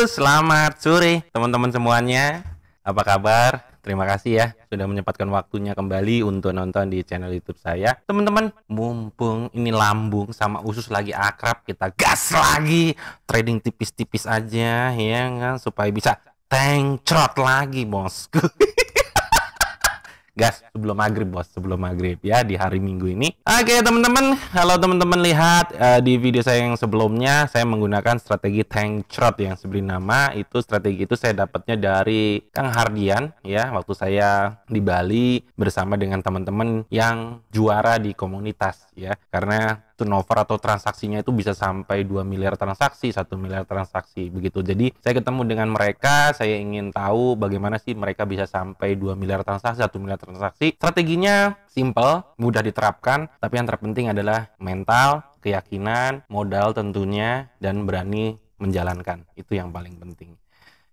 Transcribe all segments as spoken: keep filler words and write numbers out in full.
Halo, selamat sore teman-teman semuanya. Apa kabar? Terima kasih ya sudah menyempatkan waktunya kembali untuk nonton di channel YouTube saya. Teman-teman, mumpung ini lambung sama usus lagi akrab, kita gas lagi trading tipis-tipis aja ya kan, supaya bisa tengcrot lagi, bosku. Gas sebelum maghrib, bos, sebelum maghrib ya di hari Minggu ini. Oke teman-teman, kalau teman-teman lihat uh, di video saya yang sebelumnya, saya menggunakan strategi tank trot yang seberi nama. Itu strategi itu saya dapatnya dari Kang Hardian ya, waktu saya di Bali bersama dengan teman-teman yang juara di komunitas ya, karena turnover atau transaksinya itu bisa sampai dua miliar transaksi, satu miliar transaksi begitu. Jadi saya ketemu dengan mereka, saya ingin tahu bagaimana sih mereka bisa sampai dua miliar transaksi, satu miliar transaksi. Strateginya simple, mudah diterapkan, tapi yang terpenting adalah mental, keyakinan, modal tentunya, dan berani menjalankan. Itu yang paling penting.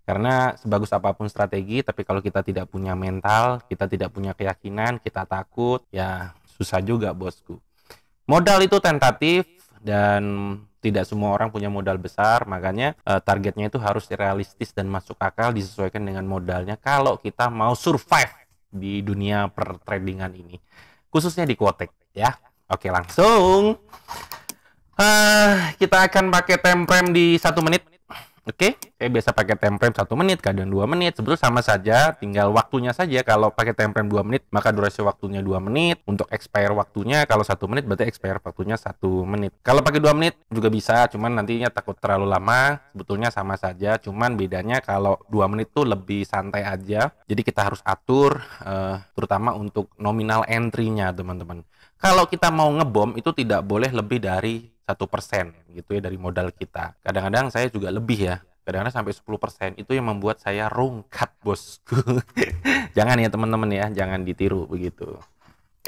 Karena sebagus apapun strategi, tapi kalau kita tidak punya mental, kita tidak punya keyakinan, kita takut, ya susah juga, bosku. Modal itu tentatif dan tidak semua orang punya modal besar, makanya eh, targetnya itu harus realistis dan masuk akal, disesuaikan dengan modalnya kalau kita mau survive di dunia pertradingan ini, khususnya di Quotex ya. Oke, langsung uh, kita akan pakai time frame di satu menit. Oke, saya biasa pakai time frame satu menit, kadang dua menit, sebetulnya sama saja, tinggal waktunya saja. Kalau pakai time frame dua menit, maka durasi waktunya dua menit. Untuk expire waktunya, kalau satu menit berarti expire waktunya satu menit. Kalau pakai dua menit juga bisa, cuman nantinya takut terlalu lama. Sebetulnya sama saja, cuman bedanya kalau dua menit tuh lebih santai aja. Jadi kita harus atur, eh, terutama untuk nominal entry-nya, teman-teman. Kalau kita mau ngebom itu tidak boleh lebih dari satu persen gitu ya dari modal kita. Kadang-kadang saya juga lebih ya, kadang-kadang sampai sepuluh persen. Itu yang membuat saya rungkat, bosku. Jangan ya teman-teman ya, jangan ditiru begitu.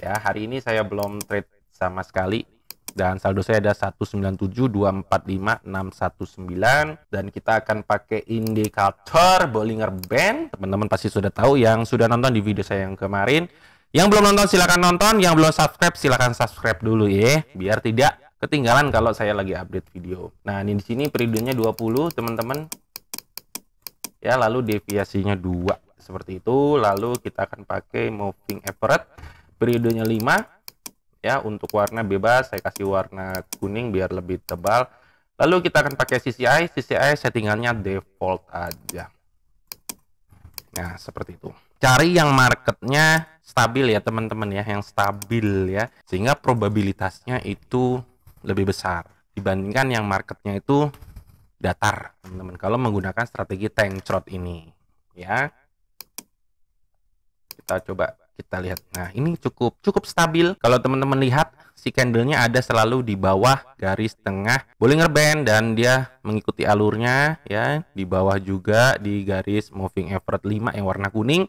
Ya, hari ini saya belum trade sama sekali dan saldo saya ada seratus sembilan puluh tujuh, dua ratus empat puluh lima, enam ratus sembilan belas, dan kita akan pakai indikator Bollinger Band. Teman-teman pasti sudah tahu yang sudah nonton di video saya yang kemarin. Yang belum nonton silahkan nonton, yang belum subscribe silahkan subscribe dulu ya, biar tidak ketinggalan kalau saya lagi update video. Nah, ini di sini periodenya dua puluh, teman-teman. Ya, lalu deviasinya dua seperti itu, lalu kita akan pakai moving average periodenya lima. Ya, untuk warna bebas saya kasih warna kuning biar lebih tebal. Lalu kita akan pakai C C I, C C I settingannya default aja. Nah, seperti itu. Cari yang marketnya stabil ya teman-teman ya, yang stabil ya, sehingga probabilitasnya itu lebih besar dibandingkan yang marketnya itu datar, teman-teman, kalau menggunakan strategi tank trot ini ya. Kita coba kita lihat. Nah, ini cukup cukup stabil. Kalau teman-teman lihat si candlenya ada selalu di bawah garis tengah Bollinger Band dan dia mengikuti alurnya ya, di bawah juga di garis moving average lima yang warna kuning.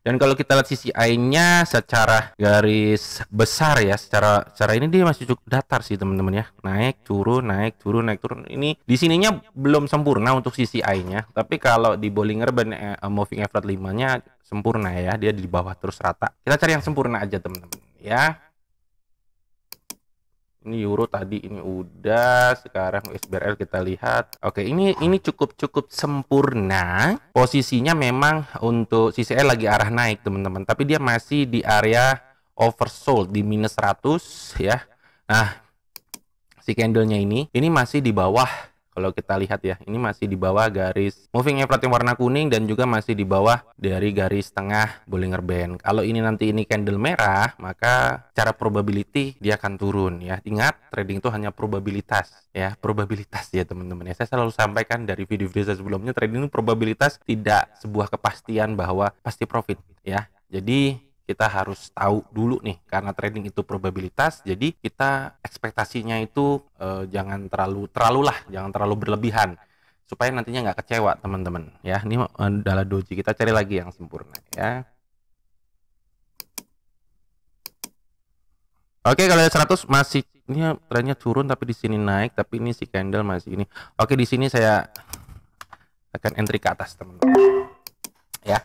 Dan kalau kita lihat C C I-nya secara garis besar ya, secara secara ini dia masih cukup datar sih teman-teman ya. Naik turun, naik turun, naik turun. Ini di sininya belum sempurna untuk C C I-nya, tapi kalau di Bollinger Band eh, moving average lima-nya sempurna ya, dia di bawah terus rata. Kita cari yang sempurna aja teman-teman ya. Ini euro tadi, ini udah, sekarang U S D R kita lihat. Oke, ini ini cukup-cukup sempurna. Posisinya memang untuk C C I lagi arah naik, teman-teman. Tapi dia masih di area oversold di minus seratus ya. Nah, si candlenya ini ini masih di bawah, kalau kita lihat ya, ini masih di bawah garis moving average yang warna kuning dan juga masih di bawah dari garis tengah Bollinger Band. Kalau ini nanti ini candle merah, maka cara probability dia akan turun ya. Ingat, trading itu hanya probabilitas ya, probabilitas ya teman-teman ya. Saya selalu sampaikan dari video-video saya sebelumnya, trading itu probabilitas, tidak sebuah kepastian bahwa pasti profit ya. Jadi kita harus tahu dulu nih, karena trading itu probabilitas, jadi kita ekspektasinya itu eh, jangan terlalu terlalu lah, jangan terlalu berlebihan, supaya nantinya nggak kecewa teman-teman ya. Ini adalah doji, kita cari lagi yang sempurna ya. Oke, kalau ada seratus masih ini trennya turun, tapi di sini naik, tapi ini si candle masih ini. Oke, di sini saya akan entry ke atas teman-teman ya.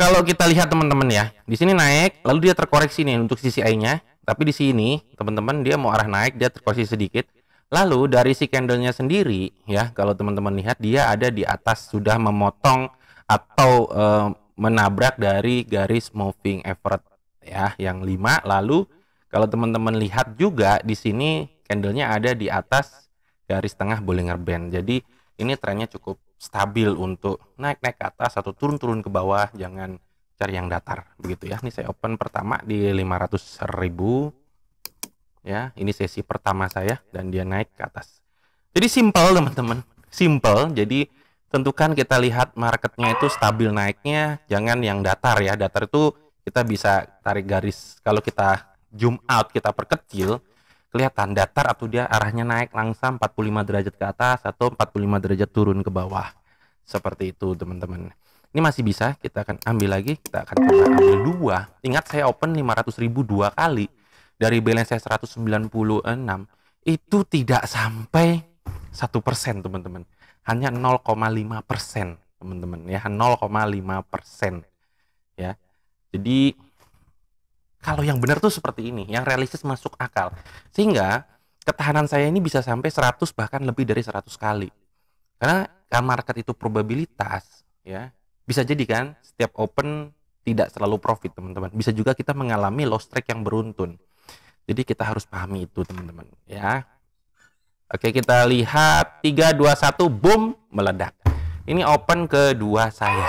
Kalau kita lihat teman-teman ya, di sini naik, lalu dia terkoreksi nih untuk C C I-nya. Tapi di sini teman-teman dia mau arah naik, dia terkoreksi sedikit. Lalu dari si candlenya sendiri ya, kalau teman-teman lihat dia ada di atas, sudah memotong atau e, menabrak dari garis moving average ya yang lima. Lalu kalau teman-teman lihat juga di sini candlenya ada di atas garis tengah Bollinger Band. Jadi ini trennya cukup stabil untuk naik-naik ke atas atau turun-turun ke bawah, jangan cari yang datar begitu ya. Ini saya open pertama di lima ratus ribu. Ya, ini sesi pertama saya dan dia naik ke atas. Jadi simple teman-teman, simple. Jadi tentukan kita lihat marketnya itu stabil naiknya, jangan yang datar ya. Datar itu kita bisa tarik garis. Kalau kita zoom out, kita perkecil, kelihatan datar atau dia arahnya naik langsung empat puluh lima derajat ke atas atau empat puluh lima derajat turun ke bawah. Seperti itu teman-teman. Ini masih bisa, kita akan ambil lagi. Kita akan coba ambil dua. Ingat saya open lima ratus ribu dua kali. Dari balance saya seratus sembilan puluh enam itu tidak sampai satu persen teman-teman, hanya nol koma lima persen teman-teman ya, nol koma lima persen ya. Jadi kalau yang benar tuh seperti ini, yang realistis masuk akal, sehingga ketahanan saya ini bisa sampai seratus bahkan lebih dari seratus kali, karena market itu probabilitas ya. Bisa jadi kan setiap open tidak selalu profit teman-teman, bisa juga kita mengalami loss track yang beruntun. Jadi kita harus pahami itu teman-teman ya. Oke, kita lihat tiga dua satu boom, meledak. Ini open kedua saya.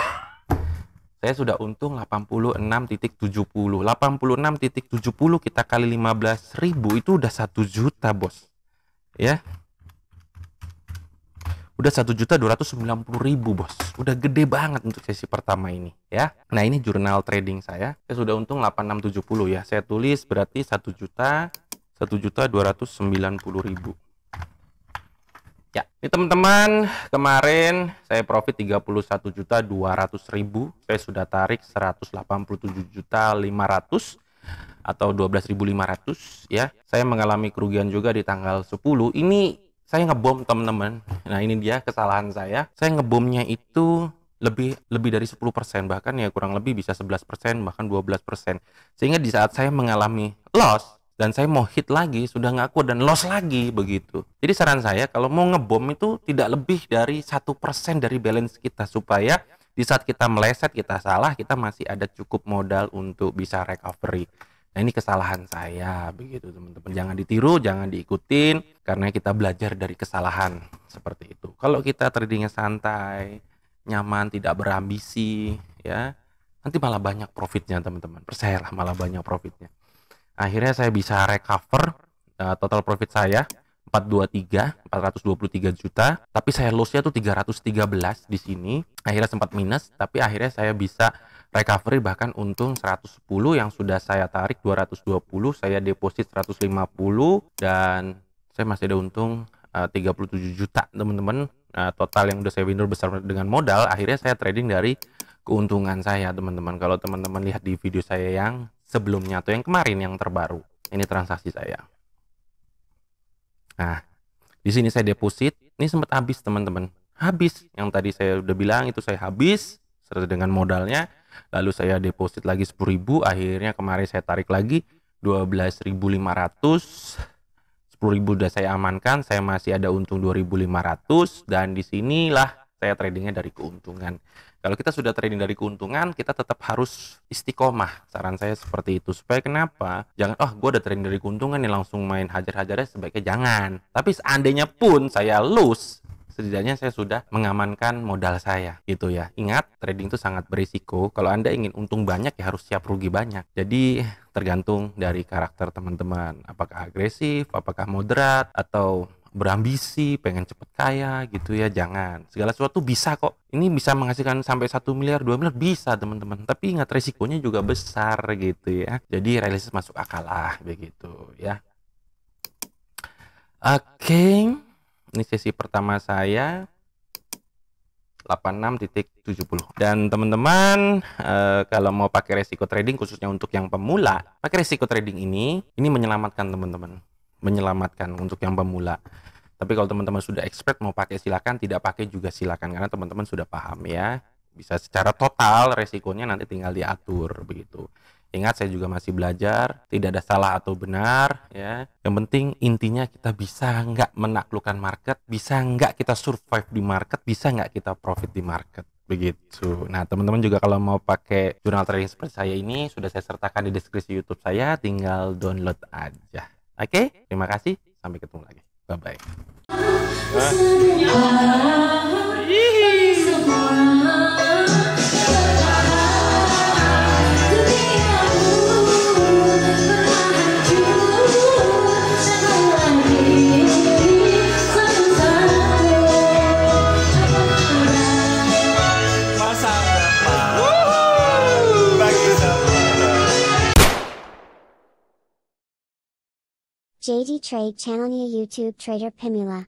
Saya sudah untung delapan puluh enam titik tujuh puluh. delapan puluh enam titik tujuh puluh kita kali lima belas ribu itu udah satu juta, Bos. Ya. Udah satu juta dua ratus sembilan puluh ribu, Bos. Udah gede banget untuk sesi pertama ini ya. Nah, ini jurnal trading saya. Saya sudah untung delapan enam tujuh nol ya. Saya tulis berarti satu juta satu juta dua ratus sembilan puluh ribu. Ya, ini teman-teman, kemarin saya profit tiga puluh satu juta dua ratus ribu. Saya sudah tarik seratus delapan puluh tujuh juta lima ratus atau dua belas ribu lima ratus ya. Saya mengalami kerugian juga di tanggal sepuluh. Ini saya ngebom teman-teman. Nah, ini dia kesalahan saya. Saya ngebomnya itu lebih lebih dari sepuluh persen, bahkan ya kurang lebih bisa sebelas persen bahkan dua belas persen. Sehingga di saat saya mengalami loss dan saya mau hit lagi, sudah nggak kuat dan loss lagi begitu. Jadi saran saya kalau mau ngebom itu tidak lebih dari satu persen dari balance kita, supaya di saat kita meleset, kita salah, kita masih ada cukup modal untuk bisa recovery. Nah, ini kesalahan saya begitu teman-teman. Jangan ditiru, jangan diikutin, karena kita belajar dari kesalahan seperti itu. Kalau kita tradingnya santai, nyaman, tidak berambisi ya, nanti malah banyak profitnya teman-teman. Percayalah, malah banyak profitnya. Akhirnya saya bisa recover uh, total profit saya empat ratus dua puluh tiga juta, tapi saya lossnya tuh tiga ratus tiga belas di sini. Akhirnya sempat minus, tapi akhirnya saya bisa recovery bahkan untung seratus sepuluh yang sudah saya tarik dua ratus dua puluh, saya deposit seratus lima puluh dan saya masih ada untung uh, tiga puluh tujuh juta teman-teman. Uh, total yang udah saya window besar dengan modal, akhirnya saya trading dari keuntungan saya teman-teman. Kalau teman-teman lihat di video saya yang sebelumnya atau yang kemarin yang terbaru, ini transaksi saya. Nah, di sini saya deposit, ini sempat habis teman-teman. Habis yang tadi saya udah bilang itu saya habis serta dengan modalnya. Lalu saya deposit lagi sepuluh ribu, akhirnya kemarin saya tarik lagi dua belas ribu lima ratus. sepuluh ribu udah saya amankan, saya masih ada untung dua ribu lima ratus dan disinilah saya tradingnya dari keuntungan. Kalau kita sudah trading dari keuntungan, kita tetap harus istiqomah. Saran saya seperti itu. Supaya kenapa? Jangan, oh gue udah trading dari keuntungan nih langsung main hajar-hajarnya, sebaiknya jangan. Tapi seandainya pun saya lose, setidaknya saya sudah mengamankan modal saya gitu ya. Ingat, trading itu sangat berisiko. Kalau Anda ingin untung banyak ya harus siap rugi banyak. Jadi tergantung dari karakter teman-teman. Apakah agresif, apakah moderat, atau berambisi, pengen cepet kaya gitu ya. Jangan, segala sesuatu bisa kok. Ini bisa menghasilkan sampai satu miliar dua miliar, bisa teman-teman, tapi ingat resikonya juga besar gitu ya. Jadi realistis masuk akal lah begitu ya. Oke, okay. Ini sesi pertama saya delapan enam titik tujuh puluh. Dan teman-teman eh, kalau mau pakai resiko trading khususnya untuk yang pemula, pakai resiko trading ini ini menyelamatkan teman-teman, menyelamatkan untuk yang pemula. Tapi kalau teman-teman sudah expert mau pakai silakan, tidak pakai juga silakan, karena teman-teman sudah paham ya. Bisa secara total resikonya nanti tinggal diatur begitu. Ingat, saya juga masih belajar, tidak ada salah atau benar ya. Yang penting intinya kita bisa nggak menaklukkan market, bisa nggak kita survive di market, bisa nggak kita profit di market. Begitu. Nah, teman-teman juga kalau mau pakai jurnal trading seperti saya ini, sudah saya sertakan di deskripsi YouTube saya, tinggal download aja. Oke, okay? Terima kasih. Sampai ketemu lagi. Bye-bye. J D Trade channelnya YouTube Trader Pimula.